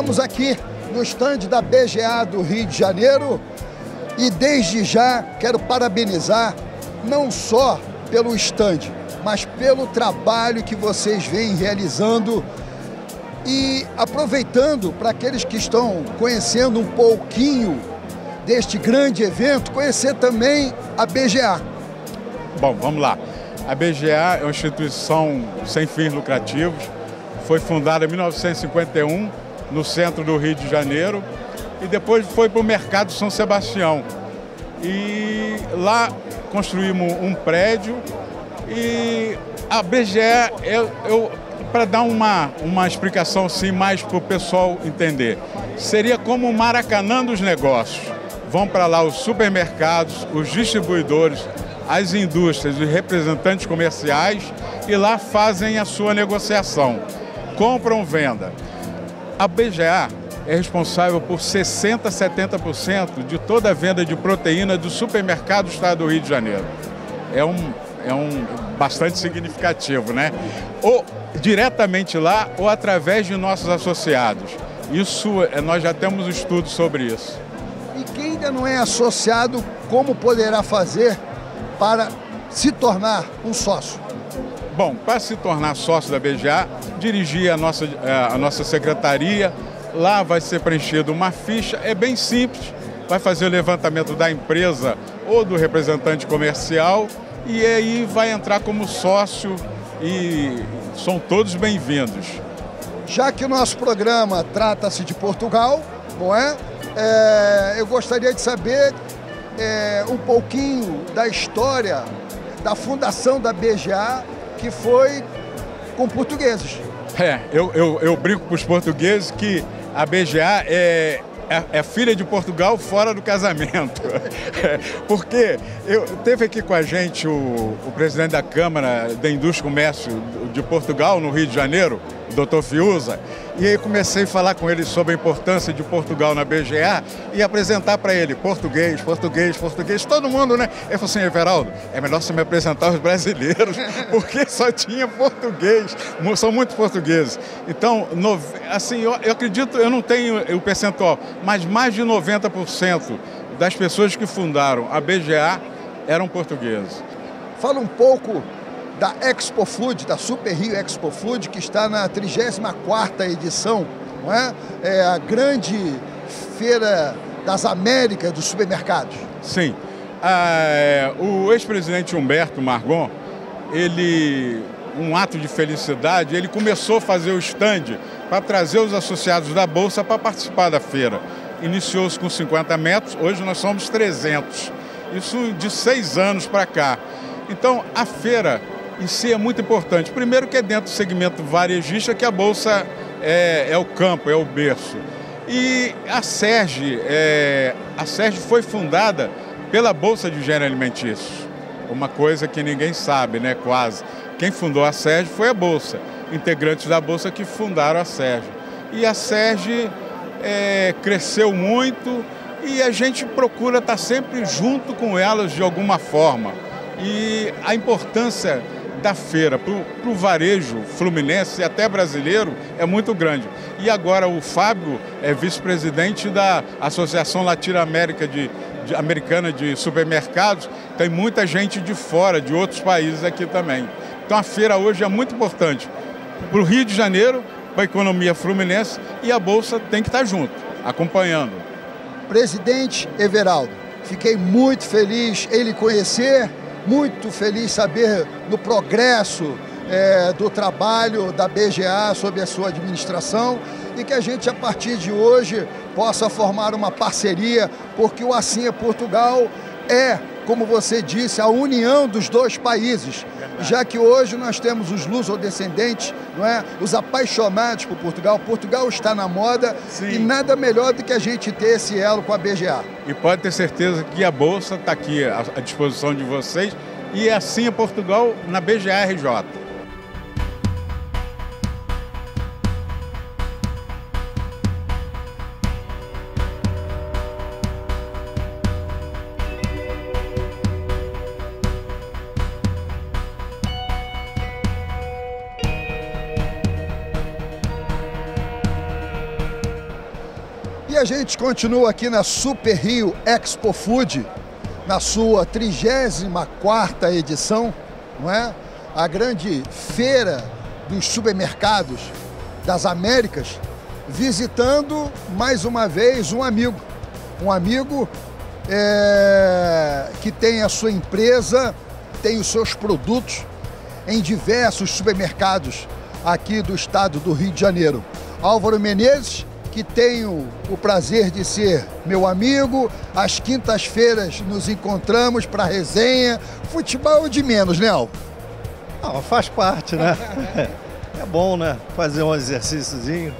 Estamos aqui no estande da BGA do Rio de Janeiro e desde já quero parabenizar não só pelo estande, mas pelo trabalho que vocês vêm realizando e aproveitando para aqueles que estão conhecendo um pouquinho deste grande evento, conhecer também a BGA. Bom, vamos lá. A BGA é uma instituição sem fins lucrativos, foi fundada em 1951 no centro do Rio de Janeiro e depois foi para o Mercado São Sebastião. E lá construímos um prédio e a BGA, para dar uma explicação assim, mais para o pessoal entender, seria como o Maracanã dos negócios. Vão para lá os supermercados, os distribuidores, as indústrias, os representantes comerciais e lá fazem a sua negociação, compram, venda. A BGA é responsável por 60% a 70% de toda a venda de proteína do supermercado do estado do Rio de Janeiro. É bastante significativo, né? Ou diretamente lá ou através de nossos associados. Isso, nós já temos um estudo sobre isso. E quem ainda não é associado, como poderá fazer para se tornar um sócio? Bom, para se tornar sócio da BGA, dirigir a nossa secretaria. Lá vai ser preenchida uma ficha, é bem simples. Vai fazer o levantamento da empresa ou do representante comercial e aí vai entrar como sócio e são todos bem-vindos. Já que o nosso programa trata-se de Portugal, não é? Eu gostaria de saber um pouquinho da história da fundação da BGA, que foi com portugueses. Eu brinco com os portugueses que a BGA é filha de Portugal fora do casamento. Porque teve aqui com a gente o presidente da Câmara da Indústria e Comércio de Portugal, no Rio de Janeiro, o doutor Fiuza, e aí comecei a falar com ele sobre a importância de Portugal na BGA e apresentar para ele português, português, português, todo mundo, né? Ele falou assim, Everaldo, é melhor você me apresentar aos brasileiros, porque só tinha português, são muitos portugueses. Então, assim, eu acredito, eu não tenho o percentual, mas mais de 90% das pessoas que fundaram a BGA eram portugueses. Fala um pouco da Expo Food, da Super Rio Expo Food, que está na 34ª edição, não é? É a grande feira das Américas dos supermercados. Sim. O ex-presidente Humberto Margon, um ato de felicidade, ele começou a fazer o stand para trazer os associados da Bolsa para participar da feira. Iniciou-se com 50 metros, hoje nós somos 300. Isso de 6 anos para cá. Então, a feira em si é muito importante. Primeiro que é dentro do segmento varejista, que a Bolsa é o campo, é o berço. E a Sérgio foi fundada pela Bolsa de Higiene Alimentício. Uma coisa que ninguém sabe, né, quase. Quem fundou a Sérgio foi a Bolsa. Integrantes da Bolsa que fundaram a Sérgio. E a Sérgio cresceu muito e a gente procura estar sempre junto com elas de alguma forma. E a importância da feira para o varejo fluminense e até brasileiro é muito grande. E agora o Fábio é vice-presidente da Associação Latino-Americana de Supermercados. Tem muita gente de fora, de outros países aqui também. Então a feira hoje é muito importante para o Rio de Janeiro, para a economia fluminense e a Bolsa tem que estar junto, acompanhando. Presidente Everaldo, fiquei muito feliz em lhe conhecer. Muito feliz saber do progresso do trabalho da BGA sob a sua administração e que a gente, a partir de hoje, possa formar uma parceria, porque o Assim é Portugal é, como você disse, a união dos dois países, já que hoje nós temos os lusodescendentes, não é? Os apaixonados por Portugal. Portugal está na moda. Sim. E nada melhor do que a gente ter esse elo com a BGA. E pode ter certeza que a Bolsa está aqui à disposição de vocês e é Assim é Portugal na BGA RJ. a gente continua aqui na Super Rio Expo Food, na sua 34ª edição, não é? A grande feira dos supermercados das Américas, visitando mais uma vez um amigo que tem a sua empresa, tem os seus produtos em diversos supermercados aqui do estado do Rio de Janeiro. Álvaro Menezes, que tenho o prazer de ser meu amigo. Às quintas-feiras nos encontramos para resenha. Futebol de menos, né, Álvaro? Não, faz parte, né? É bom, né? Fazer um exercíciozinho.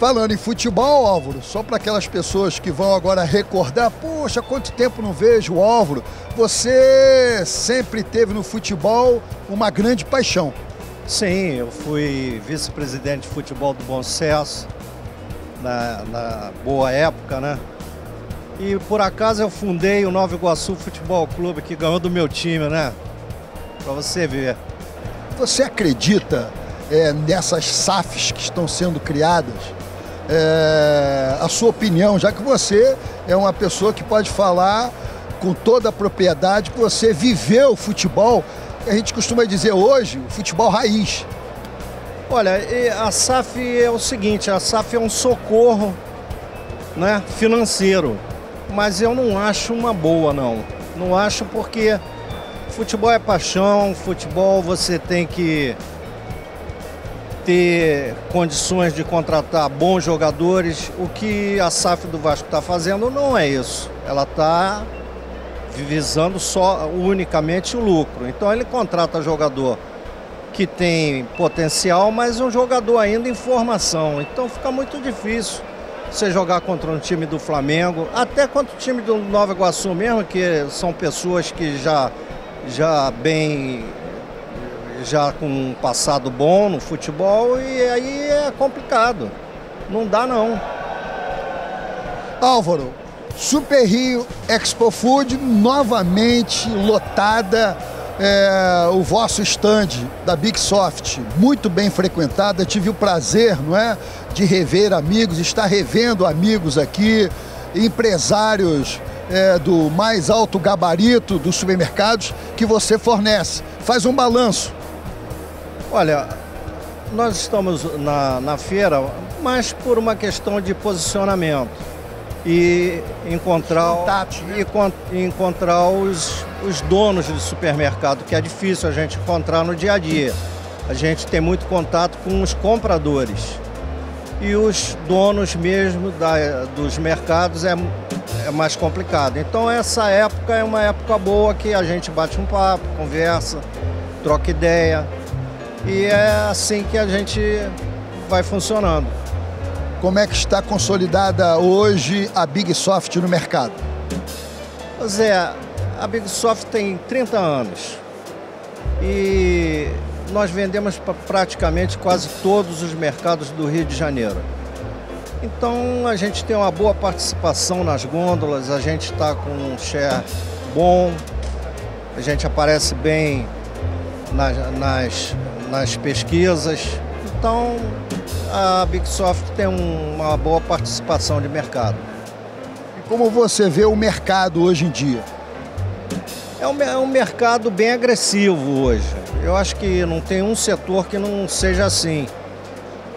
Falando em futebol, Álvaro, só para aquelas pessoas que vão agora recordar, poxa, quanto tempo não vejo o Álvaro. Você sempre teve no futebol uma grande paixão. Sim, eu fui vice-presidente de futebol do Bom Sucesso, na boa época, né? E por acaso eu fundei o Nova Iguaçu Futebol Clube, que ganhou do meu time, né? Para você ver. Você acredita nessas SAFs que estão sendo criadas? A sua opinião, já que você é uma pessoa que pode falar com toda a propriedade, que você viveu o futebol, a gente costuma dizer hoje, o futebol raiz. Olha, a SAF é o seguinte, a SAF é um socorro, né, financeiro, mas eu não acho uma boa, não. Não acho, porque futebol é paixão, futebol você tem que ter condições de contratar bons jogadores. O que a SAF do Vasco está fazendo não é isso. Ela está visando só, unicamente, o lucro. Então ele contrata jogador que tem potencial, mas um jogador ainda em formação. Então fica muito difícil você jogar contra um time do Flamengo, até contra o time do Nova Iguaçu mesmo, que são pessoas que já com um passado bom no futebol, e aí é complicado. Não dá, não. Álvaro, Super Rio Expo Food novamente lotada. O vosso stand da Big Soft, muito bem frequentada. Tive o prazer, não é, de rever amigos, estar revendo amigos aqui, empresários do mais alto gabarito dos supermercados que você fornece. Faz um balanço. Olha, nós estamos na feira, mas por uma questão de posicionamento e encontrar contatos, né? Encontrar os donos de supermercado, que é difícil a gente encontrar no dia a dia. A gente tem muito contato com os compradores, e os donos mesmo dos mercados é mais complicado. Então essa época é uma época boa, que a gente bate um papo, conversa, troca ideia, e é assim que a gente vai funcionando. Como é que está consolidada hoje a Big Soft no mercado? Zé, a Big Soft tem 30 anos e nós vendemos para praticamente quase todos os mercados do Rio de Janeiro. Então a gente tem uma boa participação nas gôndolas, a gente está com um share bom, a gente aparece bem nas pesquisas. Então a Big Soft tem uma boa participação de mercado. E como você vê o mercado hoje em dia? É um mercado bem agressivo hoje. Eu acho que não tem um setor que não seja assim.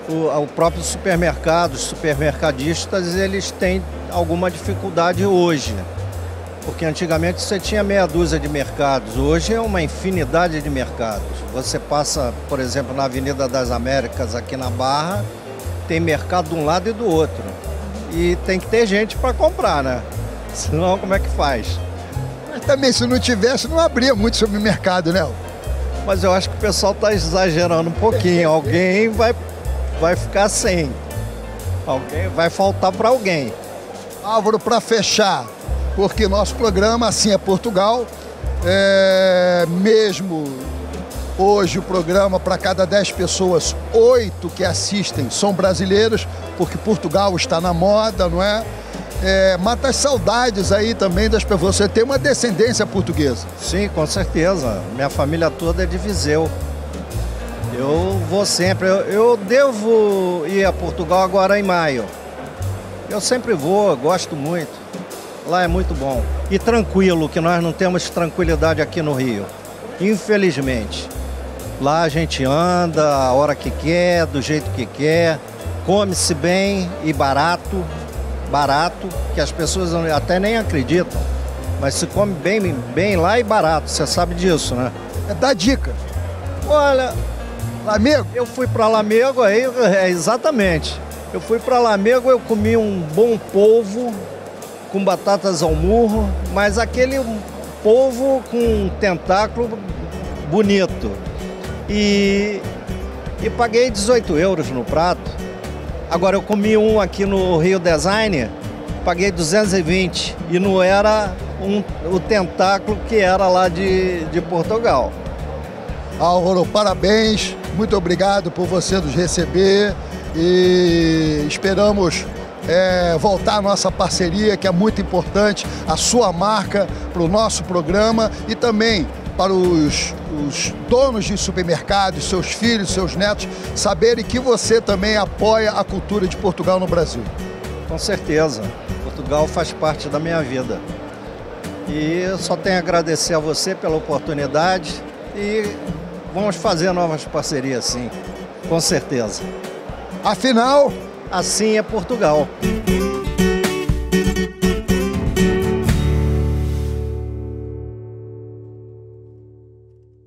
O próprio supermercado, os supermercadistas, eles têm alguma dificuldade hoje. Porque antigamente você tinha meia dúzia de mercados, hoje é uma infinidade de mercados. Você passa, por exemplo, na Avenida das Américas, aqui na Barra, tem mercado de um lado e do outro. E tem que ter gente para comprar, né? Senão, como é que faz? Mas também, se não tivesse, não abria muito supermercado, né? Mas eu acho que o pessoal está exagerando um pouquinho. Alguém vai ficar sem. Alguém vai faltar para alguém. Álvaro, para fechar, porque nosso programa Assim é Portugal, mesmo hoje o programa, para cada 10 pessoas, 8 que assistem são brasileiros, porque Portugal está na moda, não é? Mata as saudades aí também das pessoas. Você tem uma descendência portuguesa? Sim, com certeza. Minha família toda é de Viseu. Eu vou sempre. Eu devo ir a Portugal agora em maio. Eu sempre vou, gosto muito. Lá é muito bom. E tranquilo, que nós não temos tranquilidade aqui no Rio. Infelizmente. Lá a gente anda a hora que quer, do jeito que quer. Come-se bem e barato. Barato, que as pessoas até nem acreditam. Mas se come bem, bem lá e barato. Você sabe disso, né? Dá dica. Olha... Lamego? Eu fui para Lamego, aí, exatamente. Eu fui para Lamego, eu comi um bom polvo com batatas ao murro, mas aquele polvo com um tentáculo bonito. E paguei 18 euros no prato. Agora, eu comi um aqui no Rio Design, paguei 220, e não era o tentáculo que era lá de Portugal. Álvaro, parabéns, muito obrigado por você nos receber e esperamos voltar à nossa parceria, que é muito importante, a sua marca para o nosso programa e também para os donos de supermercados, seus filhos, seus netos, saberem que você também apoia a cultura de Portugal no Brasil. Com certeza, Portugal faz parte da minha vida e eu só tenho a agradecer a você pela oportunidade e vamos fazer novas parcerias, sim, com certeza. Afinal, assim é Portugal.